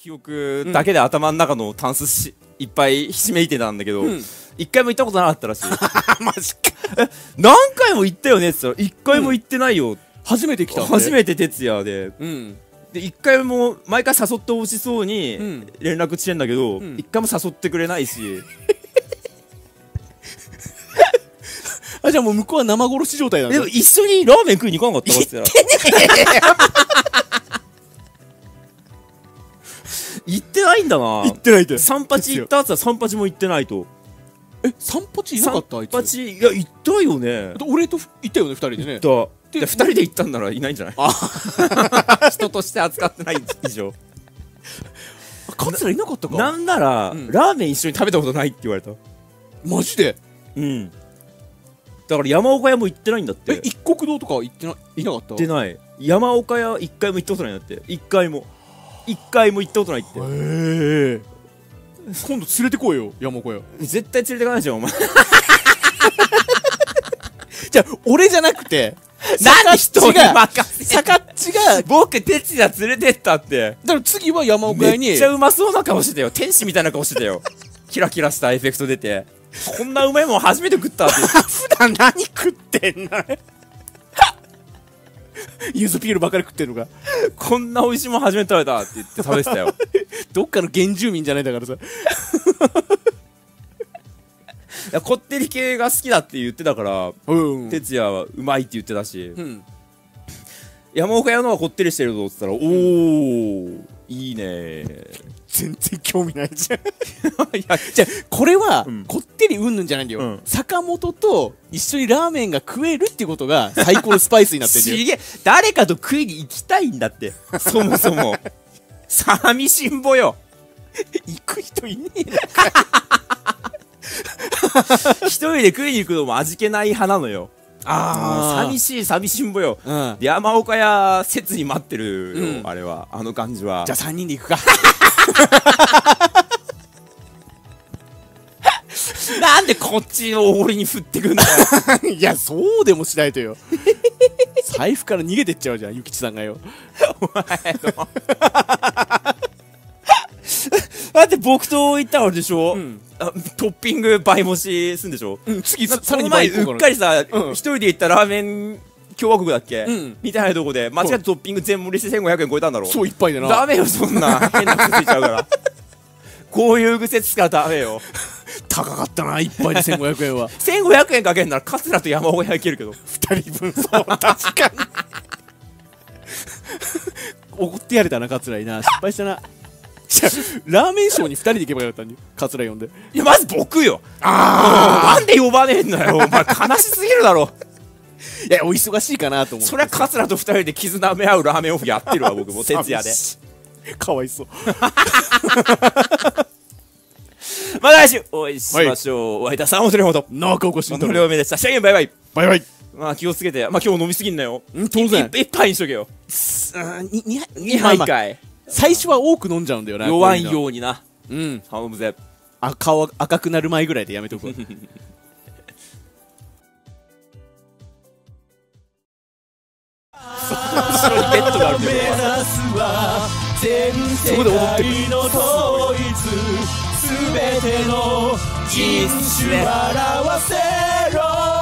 記憶だけで頭の中のタンスしいっぱいひしめいてたんだけど、一回も行ったことなかったらしい。マジか。何回も行ったよねって言ったら、一回も行ってないよ。初めて来た。初めて徹夜で。で一回も毎回誘ってほしそうに連絡してんだけど、一回も誘ってくれないし。あ、じゃあもう向こうは生殺し状態なんだ。でも一緒にラーメン食いに行かなかったわって言ったら。行ってないんだな。行ってないって。三八行ったっつったら三八も行ってないと。え、三八いなかったあいつ。三八、いや行ったよね。俺と行ったよね、二人でね。行った。で二人で行ったんならいないんじゃない。人として扱ってない以上。桂いなかったか。なんならラーメン一緒に食べたことないって言われた。マジで。うん。だから山岡屋も行ってないんだって。え、一国堂とか行ってないなかった。行ってない。山岡屋一回も行ったことないんだって。一回も。一回も行ったことないって。今度連れてこいよ、山岡屋。絶対連れてかないじゃん、お前。じゃあ俺じゃなくて、何人に任せ。さかっちが僕哲也連れてったって。だから次は山岡屋に。めっちゃうまそうな顔してたよ。天使みたいな顔してたよ。キラキラしたエフェクト出て、こんなうまいもん初めて食ったって。普段何食ってんの。ゆずピールばっかり食ってるのか。こんな美味しいもん初めて食べたって言って食べてたよ。どっかの原住民じゃないんだからさ。いや、こってり系が好きだって言ってたから、哲也はうまいって言ってたし、山岡屋のはこってりしてるぞって言ったら、おー、いいね。全然興味ないじゃん。いや、じゃあこれはこってりうんぬんじゃないんだよ、坂本と一緒にラーメンが食えるってことが最高のスパイスになってる。すげえ、誰かと食いに行きたいんだって。そもそも寂しんぼよ。行く人いねえのか。一人で食いに行くのも味気ない派なのよ。ああ、寂しい寂しんぼよ。山岡屋切に待ってるよ、あれは。あの感じは。じゃあ3人で行くか。なんでこっちを俺に振ってくんだよ。いや、そうでもしないとよ。財布から逃げてっちゃうじゃん、諭吉さんがよ。お前の。だって僕と行ったのでしょ。トッピング倍もしすんでしょ。次さらに倍。うっかりさ、一人で行ったラーメン共和国だっけみたいなとこで間違ってトッピング全盛りして1500円超えたんだろ。そう、いっぱいだな。ダメよ、そんな変な癖ついちゃうから。こういう癖つかダメよ。高かったな、いっぱいで1500円は。1500円かけんなら桂と山岡屋いけるけど、2人分。そう、確かに怒ってやれたな、桂にな。失敗したな。ラーメンショーに2人で行けばよかったんだよ、桂呼んで。いや、まず僕よ。ああ、なんで呼ばねえんだよ、お前。悲しすぎるだろ。いや、お忙しいかなと思って。そりゃ桂と2人で絆舐め合うラーメンオフやってるわ、僕も。徹夜でかわいそう。また来週お会いしましょう。お会いださん、おとりほど中岡慎太郎でした。バイバイバイバイ。まあ気をつけて。まあ今日飲みすぎんなよ。当然1杯にしとけよ。2杯かい。最初は多く飲んじゃうんだよな。弱いようにな。頼むぜ。顔赤くなる前ぐらいでやめとくわ。後ろにベッドがあるんだよ。そこで踊ってくる。全ての人種表せろ。